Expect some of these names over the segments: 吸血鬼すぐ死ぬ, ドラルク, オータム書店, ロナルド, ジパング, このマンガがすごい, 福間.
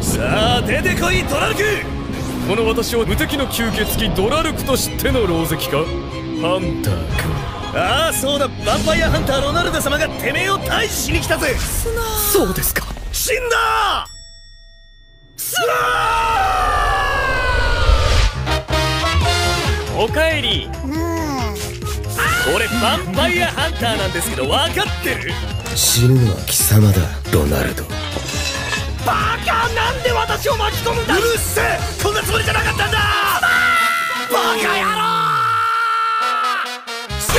さあ出てこいドラルク。この私を無敵の吸血鬼ドラルクとしての狼藉かハンター君。ああそうだ、ヴァンパイアハンターロナルド様がてめえを退治しに来たぜ。スナー。そうですか、死んだスナー。おかえり。俺ヴァンパイアハンターなんですけど分かってる？死ぬのは貴様だロナルド。バカ、なんで私を巻き込むんだ。うるせえ、こんなつもりじゃなかったんだ。バカ野郎。ス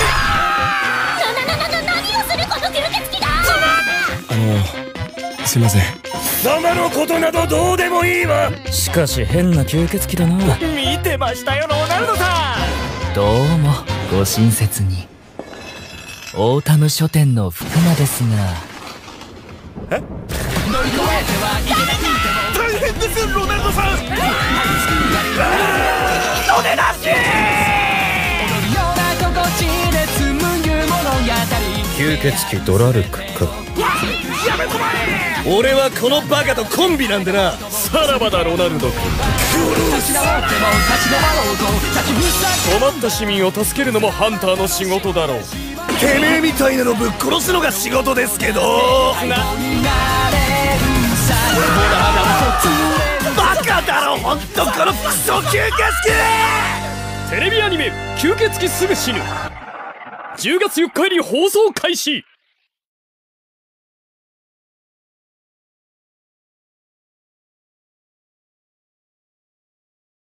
何をするこの吸血鬼だ。すいません。貴様のことなどどうでもいいわ。しかし変な吸血鬼だな。見てましたよロナルドさん。どうもご親切に。オータム書店の福間ですが。え？乗り越えては大変ですロナルドさん。人でなし。踊るような心地で紡ぐ物語。吸血鬼ドラルクか。やめこまえ。俺はこのバカとコンビなんでな。さらばだロナルド君。困った市民を助けるのもハンターの仕事だろう。てめえみたいなのぶっ殺すのが仕事ですけどな。バカだろホントこのクソ吸血鬼。テレビアニメ「吸血鬼すぐ死ぬ」10月4日より放送開始。